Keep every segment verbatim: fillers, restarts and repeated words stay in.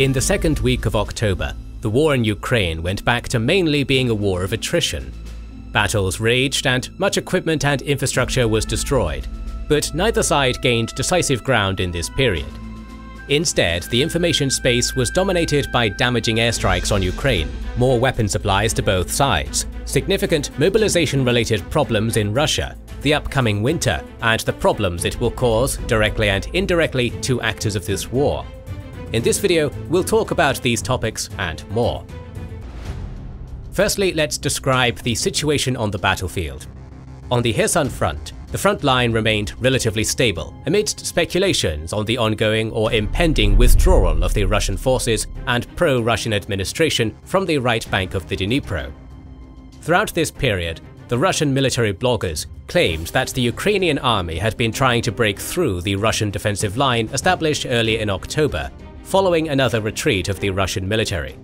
In the second week of October, the war in Ukraine went back to mainly being a war of attrition. Battles raged and much equipment and infrastructure was destroyed, but neither side gained decisive ground in this period. Instead, the information space was dominated by damaging airstrikes on Ukraine, more weapon supplies to both sides, significant mobilization-related problems in Russia, the upcoming winter, and the problems it will cause, directly and indirectly, to actors of this war. In this video, we'll talk about these topics and more. Firstly, let's describe the situation on the battlefield. On the Kherson front, the front line remained relatively stable amidst speculations on the ongoing or impending withdrawal of the Russian forces and pro-Russian administration from the right bank of the Dnipro. Throughout this period, the Russian military bloggers claimed that the Ukrainian army had been trying to break through the Russian defensive line established earlier in October, following another retreat of the Russian military.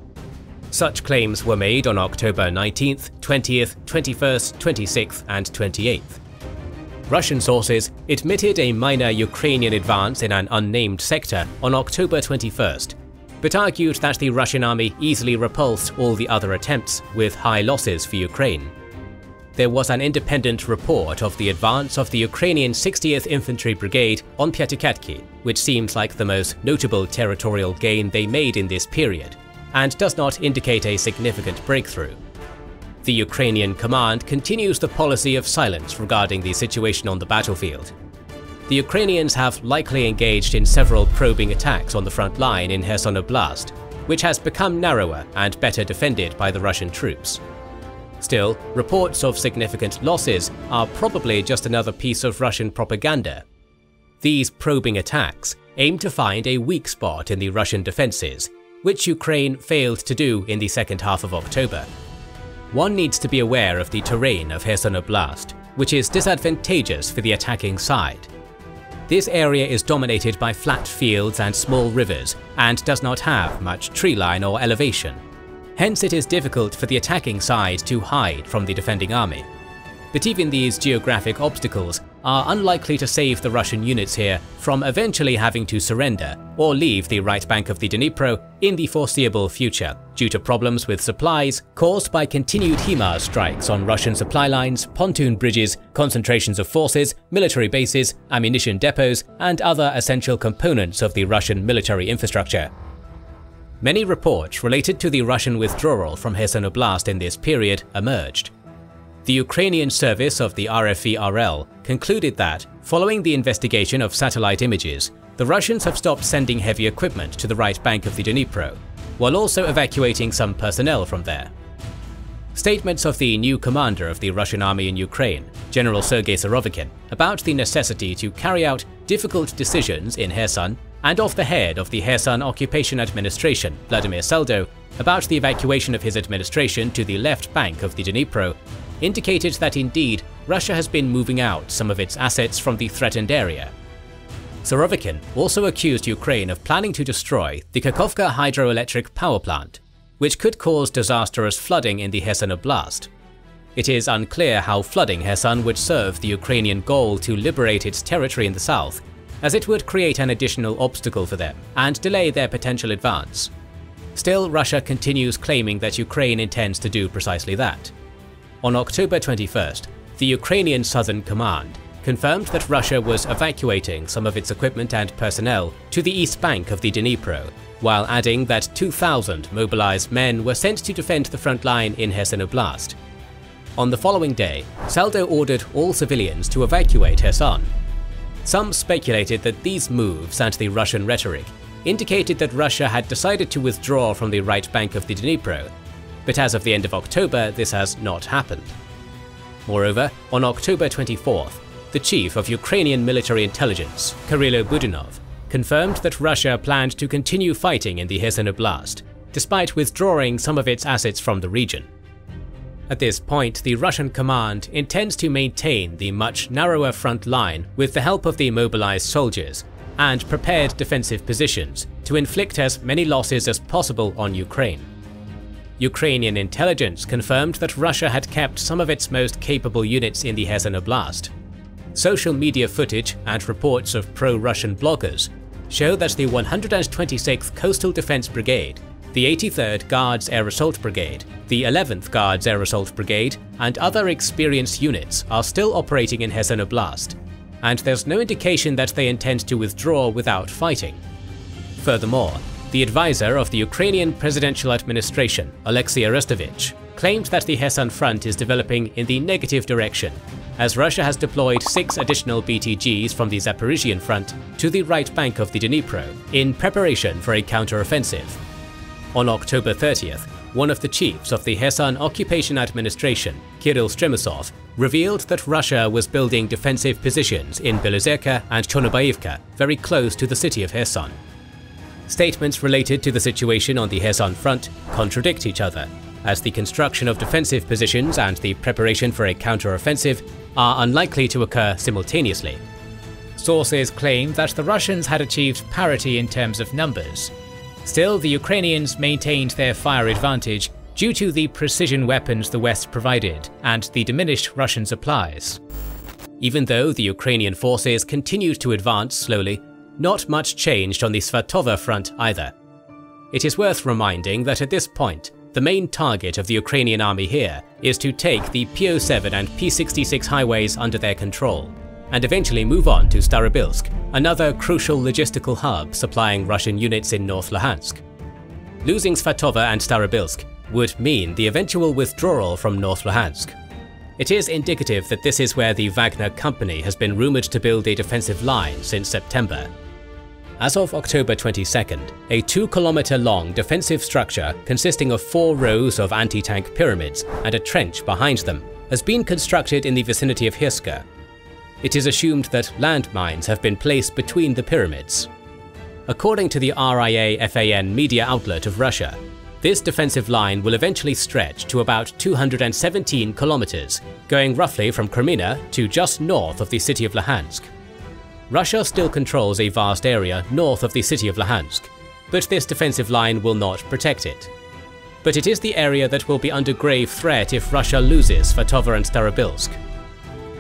Such claims were made on October nineteenth, twentieth, twenty-first, twenty-sixth, and twenty-eighth. Russian sources admitted a minor Ukrainian advance in an unnamed sector on October twenty-first, but argued that the Russian army easily repulsed all the other attempts with high losses for Ukraine. There was an independent report of the advance of the Ukrainian sixtieth Infantry Brigade on Piatykhatky, which seems like the most notable territorial gain they made in this period, and does not indicate a significant breakthrough. The Ukrainian command continues the policy of silence regarding the situation on the battlefield. The Ukrainians have likely engaged in several probing attacks on the front line in Kherson Oblast, which has become narrower and better defended by the Russian troops. Still, reports of significant losses are probably just another piece of Russian propaganda. These probing attacks aim to find a weak spot in the Russian defenses, which Ukraine failed to do in the second half of October. One needs to be aware of the terrain of Kherson Oblast, which is disadvantageous for the attacking side. This area is dominated by flat fields and small rivers and does not have much tree line or elevation. Hence, it is difficult for the attacking side to hide from the defending army. But even these geographic obstacles are unlikely to save the Russian units here from eventually having to surrender or leave the right bank of the Dnipro in the foreseeable future due to problems with supplies caused by continued HIMARS strikes on Russian supply lines, pontoon bridges, concentrations of forces, military bases, ammunition depots, and other essential components of the Russian military infrastructure. Many reports related to the Russian withdrawal from Kherson Oblast in this period emerged. The Ukrainian service of the R F E R L concluded that, following the investigation of satellite images, the Russians have stopped sending heavy equipment to the right bank of the Dnipro, while also evacuating some personnel from there. Statements of the new commander of the Russian army in Ukraine, General Sergei Surovikin, about the necessity to carry out difficult decisions in Kherson, and of the head of the Kherson Occupation Administration, Vladimir Seldo, about the evacuation of his administration to the left bank of the Dnipro, indicated that indeed Russia has been moving out some of its assets from the threatened area. Surovikin also accused Ukraine of planning to destroy the Kakhovka hydroelectric power plant, which could cause disastrous flooding in the Kherson Oblast. It is unclear how flooding Kherson would serve the Ukrainian goal to liberate its territory in the south, as it would create an additional obstacle for them and delay their potential advance. Still, Russia continues claiming that Ukraine intends to do precisely that. On October twenty-first, the Ukrainian Southern Command confirmed that Russia was evacuating some of its equipment and personnel to the east bank of the Dnipro, while adding that two thousand mobilized men were sent to defend the front line in Kherson Oblast. On the following day, Seldo ordered all civilians to evacuate Kherson. Some speculated that these moves and the Russian rhetoric indicated that Russia had decided to withdraw from the right bank of the Dnipro, but as of the end of October, this has not happened. Moreover, on October twenty-fourth, the chief of Ukrainian military intelligence, Kyrylo Budanov, confirmed that Russia planned to continue fighting in the Kherson Oblast, despite withdrawing some of its assets from the region. At this point, the Russian command intends to maintain the much narrower front line with the help of the mobilized soldiers and prepared defensive positions to inflict as many losses as possible on Ukraine. Ukrainian intelligence confirmed that Russia had kept some of its most capable units in the Kherson Oblast. Social media footage and reports of pro-Russian bloggers show that the one hundred twenty-sixth Coastal Defense Brigade, the eighty-third Guards Air Assault Brigade, the eleventh Guards Air Assault Brigade, and other experienced units are still operating in Kherson Oblast, and there's no indication that they intend to withdraw without fighting. Furthermore, the advisor of the Ukrainian presidential administration, Alexey Arestovich, claimed that the Kherson front is developing in the negative direction, as Russia has deployed six additional B T Gs from the Zaporizhian front to the right bank of the Dnipro in preparation for a counter-offensive. On October thirtieth, one of the chiefs of the Kherson Occupation Administration, Kirill Stremousov, revealed that Russia was building defensive positions in Belozerka and Chonobayevka, very close to the city of Kherson. Statements related to the situation on the Kherson front contradict each other, as the construction of defensive positions and the preparation for a counter-offensive are unlikely to occur simultaneously. Sources claim that the Russians had achieved parity in terms of numbers. Still, the Ukrainians maintained their fire advantage due to the precision weapons the West provided and the diminished Russian supplies. Even though the Ukrainian forces continued to advance slowly, not much changed on the Svatove front either. It is worth reminding that at this point, the main target of the Ukrainian army here is to take the P O seven and P sixty-six highways under their control, and eventually move on to Starobilsk, another crucial logistical hub supplying Russian units in North Luhansk. Losing Svatove and Starobilsk would mean the eventual withdrawal from North Luhansk. It is indicative that this is where the Wagner company has been rumored to build a defensive line since September. As of October twenty-second, a two kilometer long defensive structure consisting of four rows of anti-tank pyramids and a trench behind them has been constructed in the vicinity of Hirska. It is assumed that landmines have been placed between the pyramids. According to the R I A F A N media outlet of Russia, this defensive line will eventually stretch to about two hundred seventeen kilometers, going roughly from Kramina to just north of the city of Luhansk. Russia still controls a vast area north of the city of Luhansk, but this defensive line will not protect it. But it is the area that will be under grave threat if Russia loses Svatove and Starobilsk.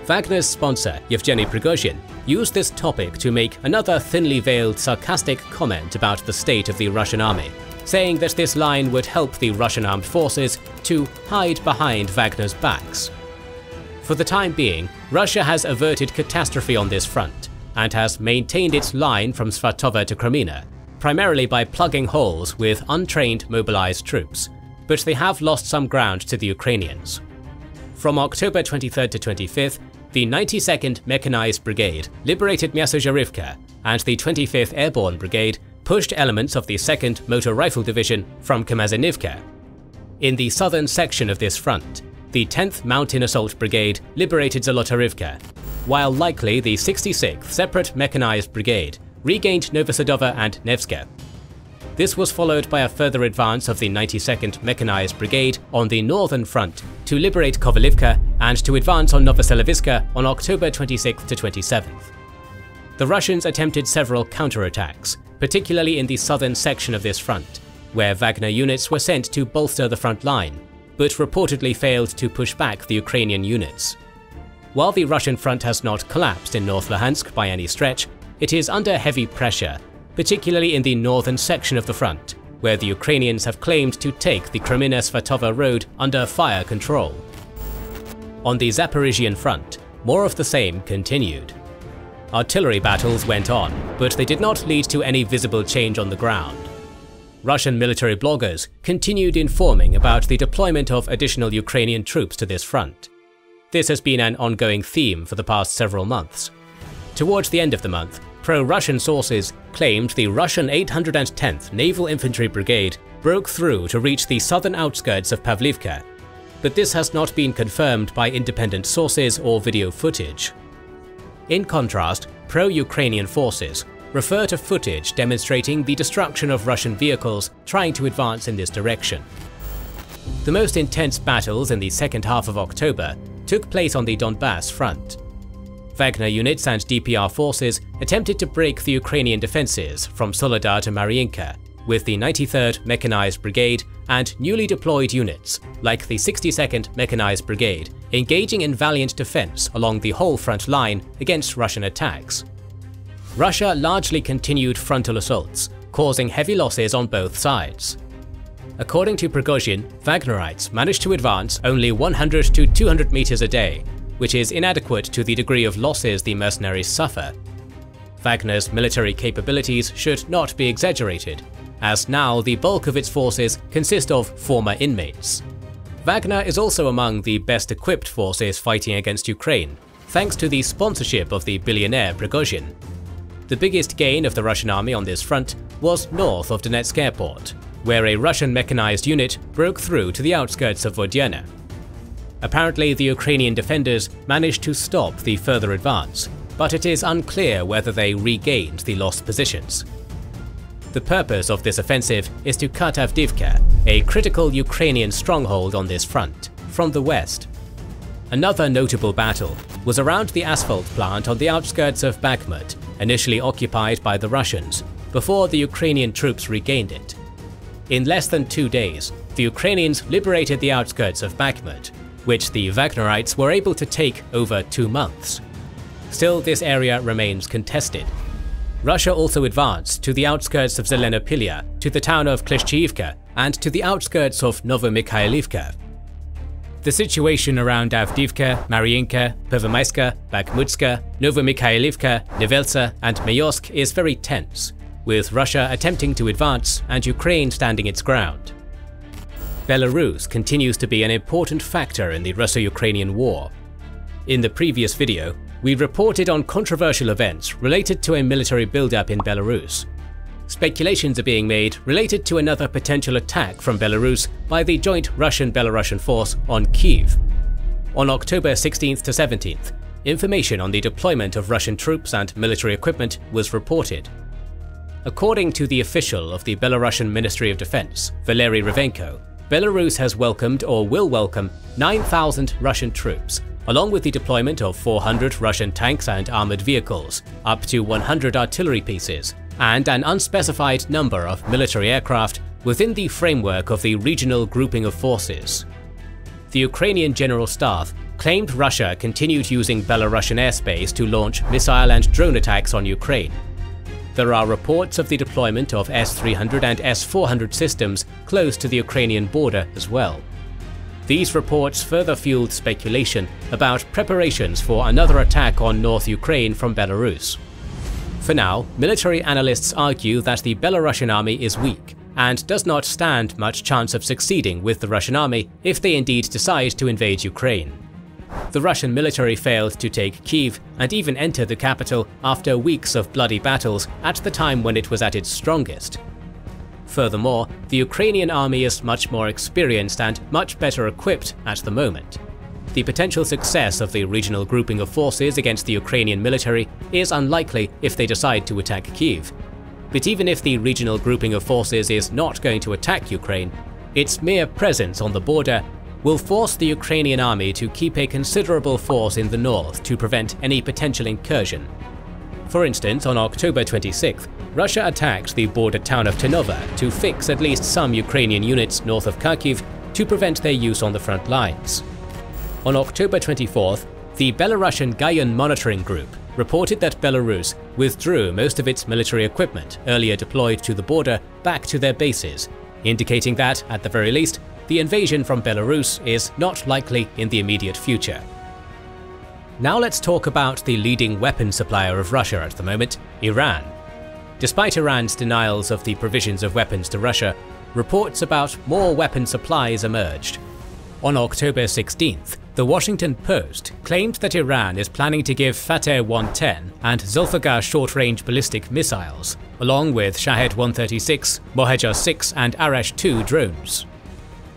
Wagner's sponsor, Yevgeny Prigozhin, used this topic to make another thinly veiled sarcastic comment about the state of the Russian army, saying that this line would help the Russian armed forces to hide behind Wagner's backs. For the time being, Russia has averted catastrophe on this front, and has maintained its line from Svatove to Kreminna, primarily by plugging holes with untrained mobilized troops, but they have lost some ground to the Ukrainians. From October twenty-third to twenty-fifth, the ninety-second Mechanized Brigade liberated Myasojarivka, and the twenty-fifth Airborne Brigade pushed elements of the second Motor Rifle Division from Kamazanivka. In the southern section of this front, the tenth Mountain Assault Brigade liberated Zolotarivka, while likely the sixty-sixth Separate Mechanized Brigade regained Novosidova and Nevska. This was followed by a further advance of the ninety-second Mechanized Brigade on the northern front to liberate Kovalivka and to advance on Novoselivska on October twenty-sixth to twenty-seventh. The Russians attempted several counterattacks, particularly in the southern section of this front, where Wagner units were sent to bolster the front line, but reportedly failed to push back the Ukrainian units. While the Russian front has not collapsed in North Luhansk by any stretch, it is under heavy pressure, particularly in the northern section of the front, where the Ukrainians have claimed to take the Kreminna-Svatove road under fire control. On the Zaporizhian front, more of the same continued. Artillery battles went on, but they did not lead to any visible change on the ground. Russian military bloggers continued informing about the deployment of additional Ukrainian troops to this front. This has been an ongoing theme for the past several months. Towards the end of the month, pro-Russian sources claimed the Russian eight hundred tenth Naval Infantry Brigade broke through to reach the southern outskirts of Pavlivka, but this has not been confirmed by independent sources or video footage. In contrast, pro-Ukrainian forces refer to footage demonstrating the destruction of Russian vehicles trying to advance in this direction. The most intense battles in the second half of October took place on the Donbass front. Wagner units and D P R forces attempted to break the Ukrainian defenses from Solodar to Mariinka, with the ninety-third Mechanized Brigade and newly deployed units, like the sixty-second Mechanized Brigade, engaging in valiant defense along the whole front line against Russian attacks. Russia largely continued frontal assaults, causing heavy losses on both sides. According to Prigozhin, Wagnerites managed to advance only one hundred to two hundred meters a day, which is inadequate to the degree of losses the mercenaries suffer. Wagner's military capabilities should not be exaggerated, as now the bulk of its forces consist of former inmates. Wagner is also among the best equipped forces fighting against Ukraine, thanks to the sponsorship of the billionaire Prigozhin. The biggest gain of the Russian army on this front was north of Donetsk airport, where a Russian mechanized unit broke through to the outskirts of Vodyana. Apparently, the Ukrainian defenders managed to stop the further advance, but it is unclear whether they regained the lost positions. The purpose of this offensive is to cut Avdiivka, a critical Ukrainian stronghold on this front, from the west. Another notable battle was around the asphalt plant on the outskirts of Bakhmut, initially occupied by the Russians, before the Ukrainian troops regained it. In less than two days, the Ukrainians liberated the outskirts of Bakhmut, which the Wagnerites were able to take over two months. Still, this area remains contested. Russia also advanced to the outskirts of Zelenopilya, to the town of Kleshchiivka, and to the outskirts of Novomikhailivka. The situation around Avdiivka, Mariinka, Pervomaiska, Bakhmutska, Novomikhailivka, Neveltsa, and Mayorsk is very tense, with Russia attempting to advance and Ukraine standing its ground. Belarus continues to be an important factor in the Russo-Ukrainian war. In the previous video, we reported on controversial events related to a military buildup in Belarus. Speculations are being made related to another potential attack from Belarus by the joint Russian-Belarusian force on Kyiv. On October sixteenth to seventeenth, information on the deployment of Russian troops and military equipment was reported. According to the official of the Belarusian Ministry of Defense, Valery Revenko, Belarus has welcomed or will welcome nine thousand Russian troops, along with the deployment of four hundred Russian tanks and armored vehicles, up to one hundred artillery pieces, and an unspecified number of military aircraft within the framework of the regional grouping of forces. The Ukrainian General Staff claimed Russia continued using Belarusian airspace to launch missile and drone attacks on Ukraine. There are reports of the deployment of S three hundred and S four hundred systems close to the Ukrainian border as well. These reports further fueled speculation about preparations for another attack on North Ukraine from Belarus. For now, military analysts argue that the Belarusian army is weak and does not stand much chance of succeeding with the Russian army if they indeed decide to invade Ukraine. The Russian military failed to take Kyiv and even enter the capital after weeks of bloody battles at the time when it was at its strongest. Furthermore, the Ukrainian army is much more experienced and much better equipped at the moment. The potential success of the regional grouping of forces against the Ukrainian military is unlikely if they decide to attack Kyiv. But even if the regional grouping of forces is not going to attack Ukraine, its mere presence on the border will force the Ukrainian army to keep a considerable force in the north to prevent any potential incursion. For instance, on October twenty-sixth, Russia attacked the border town of Ternovo to fix at least some Ukrainian units north of Kharkiv to prevent their use on the front lines. On October twenty-fourth, the Belarusian Gayon Monitoring Group reported that Belarus withdrew most of its military equipment earlier deployed to the border back to their bases, indicating that, at the very least, the invasion from Belarus is not likely in the immediate future. Now let's talk about the leading weapon supplier of Russia at the moment, Iran. Despite Iran's denials of the provisions of weapons to Russia, reports about more weapon supplies emerged. On October sixteenth, the Washington Post claimed that Iran is planning to give Fateh one ten and Zulfiqar short-range ballistic missiles, along with Shahed one thirty-six, Mohejer six and Arash two drones.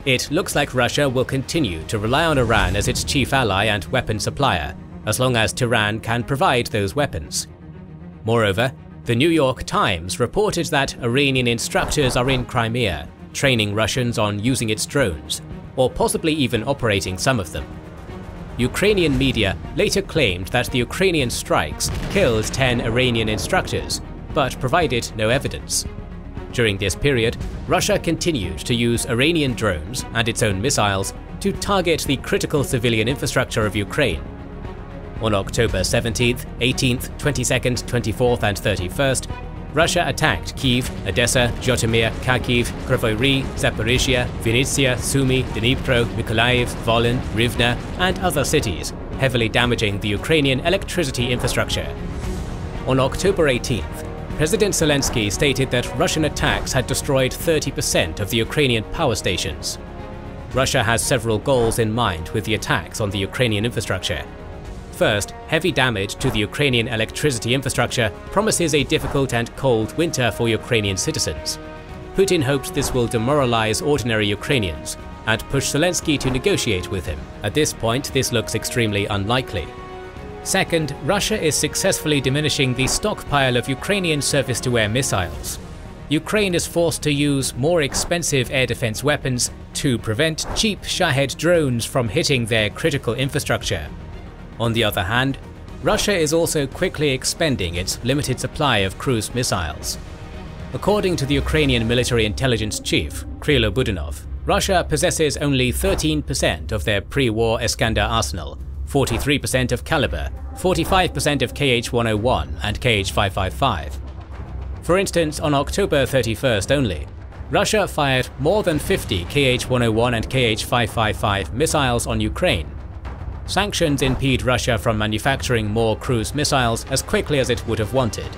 It looks like Russia will continue to rely on Iran as its chief ally and weapon supplier, as long as Tehran can provide those weapons. Moreover, the New York Times reported that Iranian instructors are in Crimea, training Russians on using its drones, or possibly even operating some of them. Ukrainian media later claimed that the Ukrainian strikes killed ten Iranian instructors, but provided no evidence. During this period, Russia continued to use Iranian drones and its own missiles to target the critical civilian infrastructure of Ukraine. On October seventeenth, eighteenth, twenty-second, twenty-fourth and thirty-first, Russia attacked Kiev, Odessa, Zhytomyr, Kharkiv, Kryvyi Rih, Zaporizhia, Vinnytsia, Sumy, Dnipro, Mykolaiv, Volyn, Rivne and other cities, heavily damaging the Ukrainian electricity infrastructure. On October eighteenth, President Zelensky stated that Russian attacks had destroyed thirty percent of the Ukrainian power stations. Russia has several goals in mind with the attacks on the Ukrainian infrastructure. First, heavy damage to the Ukrainian electricity infrastructure promises a difficult and cold winter for Ukrainian citizens. Putin hopes this will demoralize ordinary Ukrainians and push Zelensky to negotiate with him. At this point, this looks extremely unlikely. Second, Russia is successfully diminishing the stockpile of Ukrainian surface-to-air missiles. Ukraine is forced to use more expensive air defense weapons to prevent cheap Shahed drones from hitting their critical infrastructure. On the other hand, Russia is also quickly expending its limited supply of cruise missiles. According to the Ukrainian military intelligence chief, Kyrylo Budanov, Russia possesses only thirteen percent of their pre-war Iskander arsenal, forty-three percent of Caliber, forty-five percent of K H one oh one and K H five fifty-five. For instance, on October thirty-first only, Russia fired more than fifty K H one oh one and K H five fifty-five missiles on Ukraine. Sanctions impede Russia from manufacturing more cruise missiles as quickly as it would have wanted.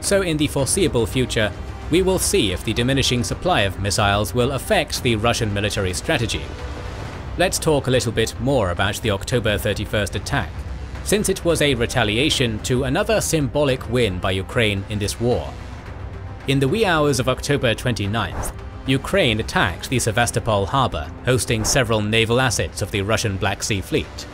So in the foreseeable future, we will see if the diminishing supply of missiles will affect the Russian military strategy. Let's talk a little bit more about the October thirty-first attack, since it was a retaliation to another symbolic win by Ukraine in this war. In the wee hours of October twenty-ninth, Ukraine attacked the Sevastopol harbour, hosting several naval assets of the Russian Black Sea Fleet.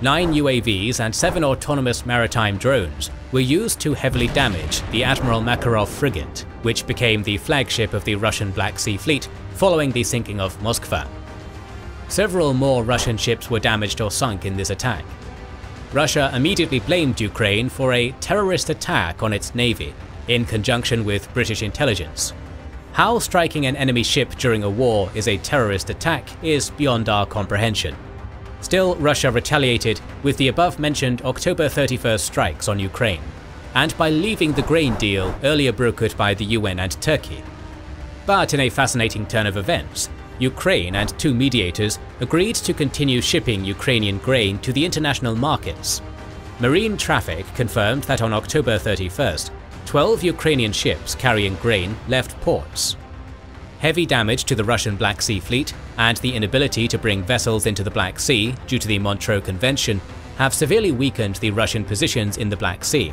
Nine U A Vs and seven autonomous maritime drones were used to heavily damage the Admiral Makarov frigate, which became the flagship of the Russian Black Sea Fleet following the sinking of Moskva. Several more Russian ships were damaged or sunk in this attack. Russia immediately blamed Ukraine for a terrorist attack on its navy, in conjunction with British intelligence. How striking an enemy ship during a war is a terrorist attack is beyond our comprehension. Still, Russia retaliated with the above-mentioned October thirty-first strikes on Ukraine, and by leaving the grain deal earlier brokered by the U N and Turkey. But in a fascinating turn of events, Ukraine and two mediators agreed to continue shipping Ukrainian grain to the international markets. Marine Traffic confirmed that on October thirty-first, twelve Ukrainian ships carrying grain left ports. Heavy damage to the Russian Black Sea Fleet and the inability to bring vessels into the Black Sea due to the Montreux Convention have severely weakened the Russian positions in the Black Sea.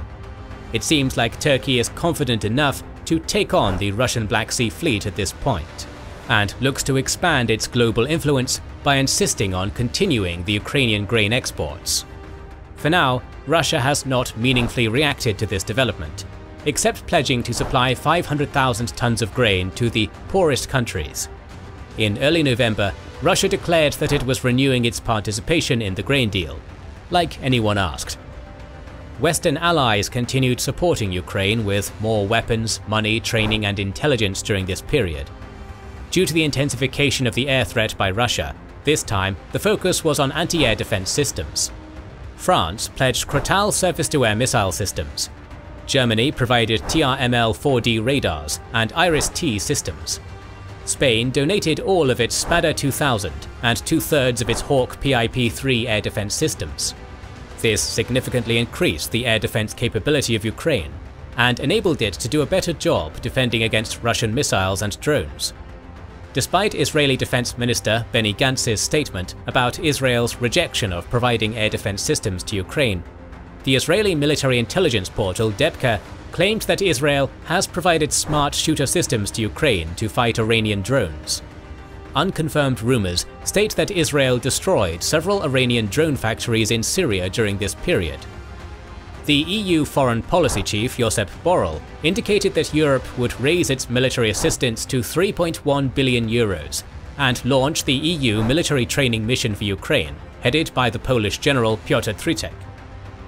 It seems like Turkey is confident enough to take on the Russian Black Sea Fleet at this point, and looks to expand its global influence by insisting on continuing the Ukrainian grain exports. For now, Russia has not meaningfully reacted to this development, except pledging to supply five hundred thousand tons of grain to the poorest countries. In early November, Russia declared that it was renewing its participation in the grain deal, like anyone asked. Western allies continued supporting Ukraine with more weapons, money, training and intelligence during this period. Due to the intensification of the air threat by Russia, this time the focus was on anti-air defense systems. France pledged Crotale surface-to-air missile systems. Germany provided T R M L four D radars and IRIS T systems. Spain donated all of its Spada two thousand and two-thirds of its Hawk P I P three air defense systems. This significantly increased the air defense capability of Ukraine and enabled it to do a better job defending against Russian missiles and drones. Despite Israeli Defense Minister Benny Gantz's statement about Israel's rejection of providing air defense systems to Ukraine, the Israeli military intelligence portal Depka claimed that Israel has provided smart shooter systems to Ukraine to fight Iranian drones. Unconfirmed rumors state that Israel destroyed several Iranian drone factories in Syria during this period. The E U foreign policy chief Josep Borrell indicated that Europe would raise its military assistance to three point one billion euros and launch the E U military training mission for Ukraine, headed by the Polish general Piotr Tritek.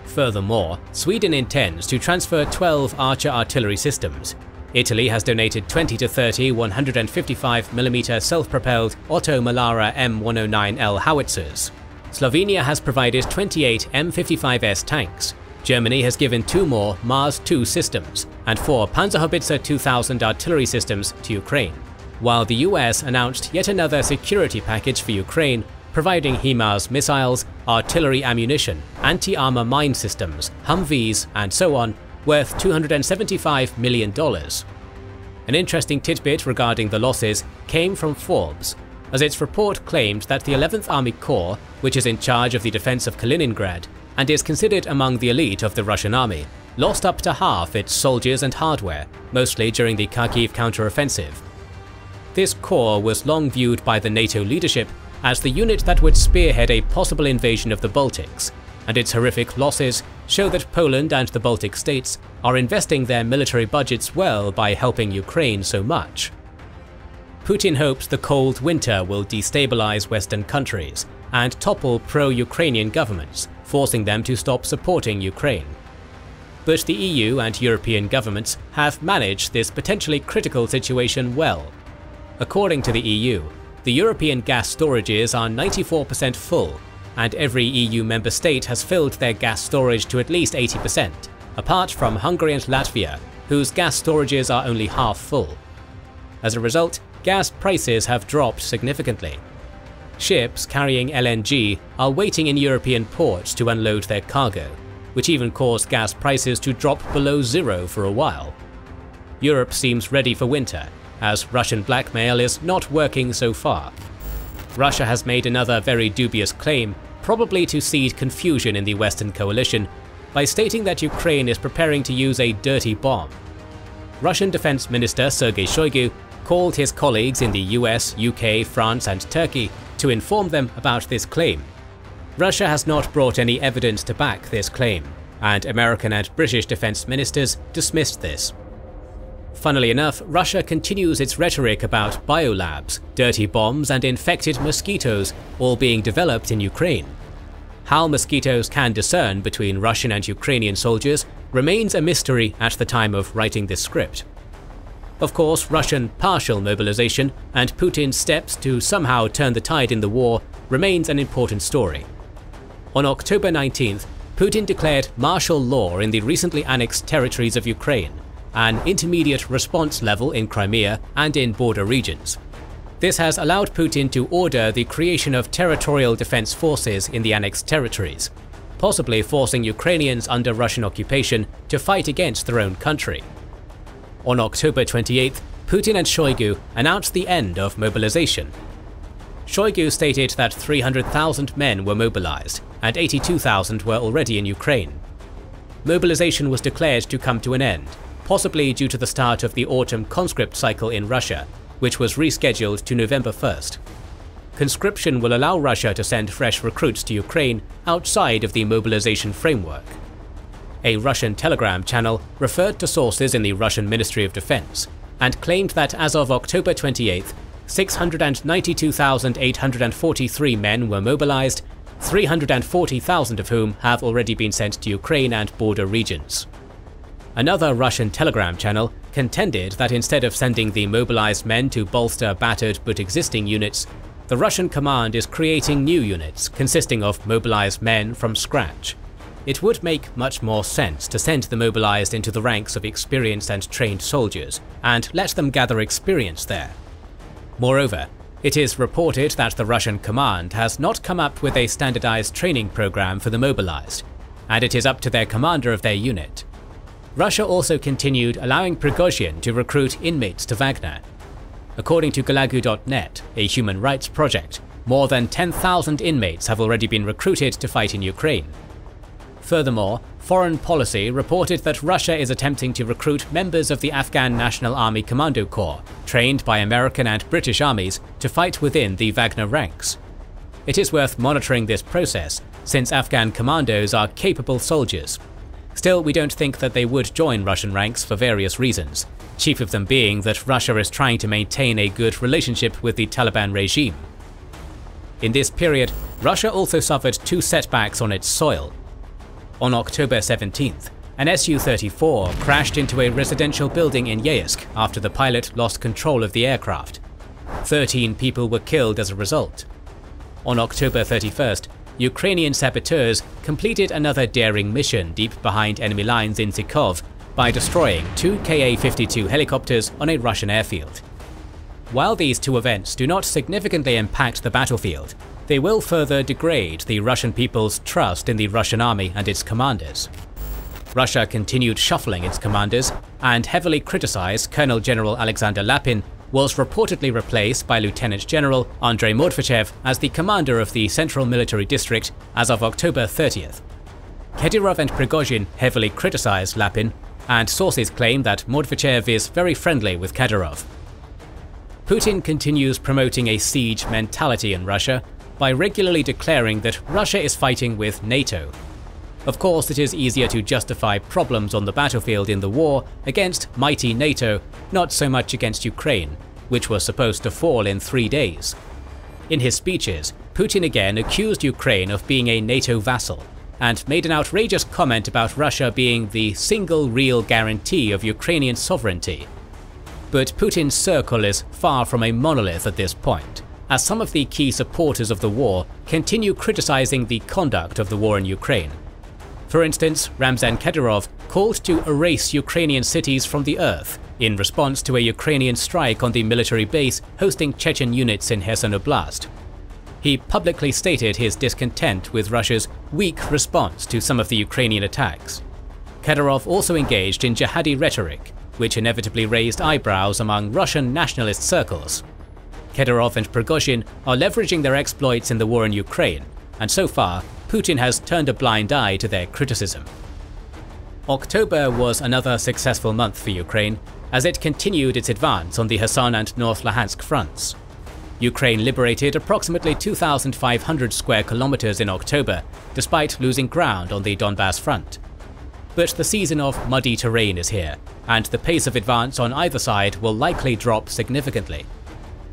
Furthermore, Sweden intends to transfer twelve Archer artillery systems. Italy has donated twenty to thirty one hundred fifty-five millimeter self-propelled Otto Malara M one oh nine L howitzers. Slovenia has provided twenty-eight M fifty-five S tanks. Germany has given two more Mars two systems and four Panzerhaubitzer two thousand artillery systems to Ukraine, while the U S announced yet another security package for Ukraine, providing HIMARS missiles, artillery ammunition, anti-armor mine systems, Humvees, and so on, worth two hundred seventy-five million dollars. An interesting tidbit regarding the losses came from Forbes, as its report claimed that the eleventh Army Corps, which is in charge of the defense of Kaliningrad, and is considered among the elite of the Russian army, lost up to half its soldiers and hardware, mostly during the Kharkiv counteroffensive. This corps was long viewed by the NATO leadership as the unit that would spearhead a possible invasion of the Baltics, and its horrific losses show that Poland and the Baltic states are investing their military budgets well by helping Ukraine so much. Putin hopes the cold winter will destabilize Western countries and topple pro-Ukrainian governments, forcing them to stop supporting Ukraine. But the E U and European governments have managed this potentially critical situation well. According to the E U, the European gas storages are ninety-four percent full, and every E U member state has filled their gas storage to at least eighty percent, apart from Hungary and Latvia, whose gas storages are only half full. As a result, gas prices have dropped significantly. Ships carrying L N G are waiting in European ports to unload their cargo, which even caused gas prices to drop below zero for a while. Europe seems ready for winter, as Russian blackmail is not working so far. Russia has made another very dubious claim, probably to seed confusion in the Western coalition, by stating that Ukraine is preparing to use a dirty bomb. Russian Defense Minister Sergei Shoigu called his colleagues in the U S, U K, France, and Turkey to inform them about this claim. Russia has not brought any evidence to back this claim, and American and British defense ministers dismissed this. Funnily enough, Russia continues its rhetoric about biolabs, dirty bombs, and infected mosquitoes all being developed in Ukraine. How mosquitoes can discern between Russian and Ukrainian soldiers remains a mystery at the time of writing this script. Of course, Russian partial mobilization and Putin's steps to somehow turn the tide in the war remains an important story. On October nineteenth, Putin declared martial law in the recently annexed territories of Ukraine, an intermediate response level in Crimea and in border regions. This has allowed Putin to order the creation of territorial defense forces in the annexed territories, possibly forcing Ukrainians under Russian occupation to fight against their own country. On October twenty-eighth, Putin and Shoigu announced the end of mobilization. Shoigu stated that three hundred thousand men were mobilized and eighty-two thousand were already in Ukraine. Mobilization was declared to come to an end, possibly due to the start of the autumn conscript cycle in Russia, which was rescheduled to November first. Conscription will allow Russia to send fresh recruits to Ukraine outside of the mobilization framework. A Russian telegram channel referred to sources in the Russian Ministry of Defense and claimed that as of October twenty-eighth, six hundred ninety-two thousand eight hundred forty-three men were mobilized, three hundred forty thousand of whom have already been sent to Ukraine and border regions. Another Russian telegram channel contended that instead of sending the mobilized men to bolster battered but existing units, the Russian command is creating new units consisting of mobilized men from scratch. It would make much more sense to send the mobilized into the ranks of experienced and trained soldiers and let them gather experience there. Moreover, it is reported that the Russian command has not come up with a standardized training program for the mobilized, and it is up to their commander of their unit. Russia also continued allowing Prigozhin to recruit inmates to Wagner. According to Galagu dot net, a human rights project, more than ten thousand inmates have already been recruited to fight in Ukraine. Furthermore, Foreign Policy reported that Russia is attempting to recruit members of the Afghan National Army Commando Corps, trained by American and British armies, to fight within the Wagner ranks. It is worth monitoring this process, since Afghan commandos are capable soldiers. Still, we don't think that they would join Russian ranks for various reasons, chief of them being that Russia is trying to maintain a good relationship with the Taliban regime. In this period, Russia also suffered two setbacks on its soil. On October seventeenth, an S U thirty-four crashed into a residential building in Yeysk after the pilot lost control of the aircraft. thirteen people were killed as a result. On October thirty-first, Ukrainian saboteurs completed another daring mission deep behind enemy lines in Tsikhov by destroying two K A fifty-two helicopters on a Russian airfield. While these two events do not significantly impact the battlefield, they will further degrade the Russian people's trust in the Russian army and its commanders. Russia continued shuffling its commanders and heavily criticized Colonel General Alexander Lapin was reportedly replaced by Lieutenant General Andrei Mordvachev as the commander of the Central Military District as of October thirtieth. Kadyrov and Prigozhin heavily criticized Lapin, and sources claim that Mordvachev is very friendly with Kadyrov. Putin continues promoting a siege mentality in Russia by regularly declaring that Russia is fighting with NATO. Of course, it is easier to justify problems on the battlefield in the war against mighty NATO, not so much against Ukraine, which was supposed to fall in three days. In his speeches, Putin again accused Ukraine of being a NATO vassal, and made an outrageous comment about Russia being the single real guarantee of Ukrainian sovereignty. But Putin's circle is far from a monolith at this point, as some of the key supporters of the war continue criticizing the conduct of the war in Ukraine. For instance, Ramzan Kadyrov called to erase Ukrainian cities from the earth in response to a Ukrainian strike on the military base hosting Chechen units in Kherson Oblast. He publicly stated his discontent with Russia's weak response to some of the Ukrainian attacks. Kadyrov also engaged in jihadi rhetoric, which inevitably raised eyebrows among Russian nationalist circles. Kadyrov and Prigozhin are leveraging their exploits in the war in Ukraine, and so far, Putin has turned a blind eye to their criticism. October was another successful month for Ukraine, as it continued its advance on the Kherson and North Luhansk fronts. Ukraine liberated approximately two thousand five hundred square kilometers in October, despite losing ground on the Donbass front. But the season of muddy terrain is here, and the pace of advance on either side will likely drop significantly.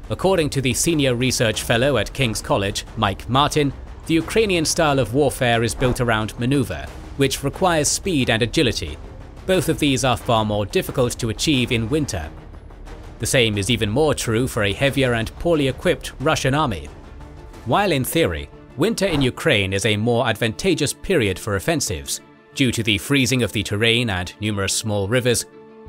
According to the senior research fellow at King's College, Mike Martin, the Ukrainian style of warfare is built around maneuver, which requires speed and agility. Both of these are far more difficult to achieve in winter. The same is even more true for a heavier and poorly equipped Russian army. While in theory, winter in Ukraine is a more advantageous period for offensives, due to the freezing of the terrain and numerous small rivers,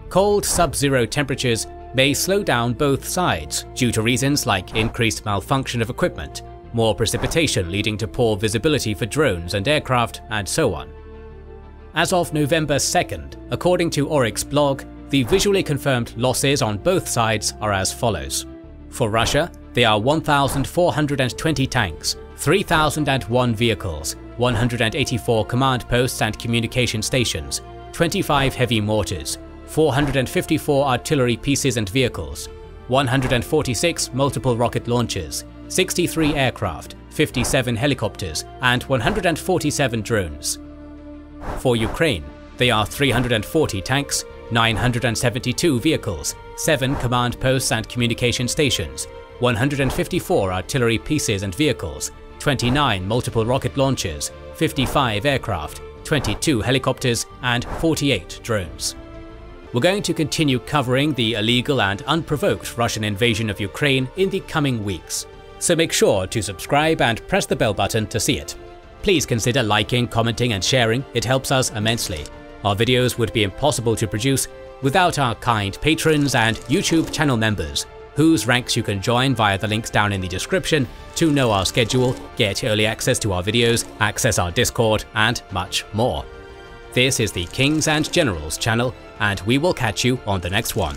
cold sub-zero temperatures may slow down both sides due to reasons like increased malfunction of equipment, more precipitation leading to poor visibility for drones and aircraft, and so on. As of November second, according to Oryx's blog, the visually confirmed losses on both sides are as follows. For Russia, they are one thousand four hundred twenty tanks, three thousand one vehicles, one hundred eighty-four command posts and communication stations, twenty-five heavy mortars, four hundred fifty-four artillery pieces and vehicles, one hundred forty-six multiple rocket launchers, sixty-three aircraft, fifty-seven helicopters, and one hundred forty-seven drones. For Ukraine, they are three hundred forty tanks, nine hundred seventy-two vehicles, seven command posts and communication stations, one hundred fifty-four artillery pieces and vehicles, twenty-nine multiple rocket launchers, fifty-five aircraft, twenty-two helicopters, and forty-eight drones. We're going to continue covering the illegal and unprovoked Russian invasion of Ukraine in the coming weeks, so make sure to subscribe and press the bell button to see it. Please consider liking, commenting, and sharing, it helps us immensely. Our videos would be impossible to produce without our kind patrons and YouTube channel members, whose ranks you can join via the links down in the description to know our schedule, get early access to our videos, access our Discord, and much more. This is the Kings and Generals channel, and we will catch you on the next one.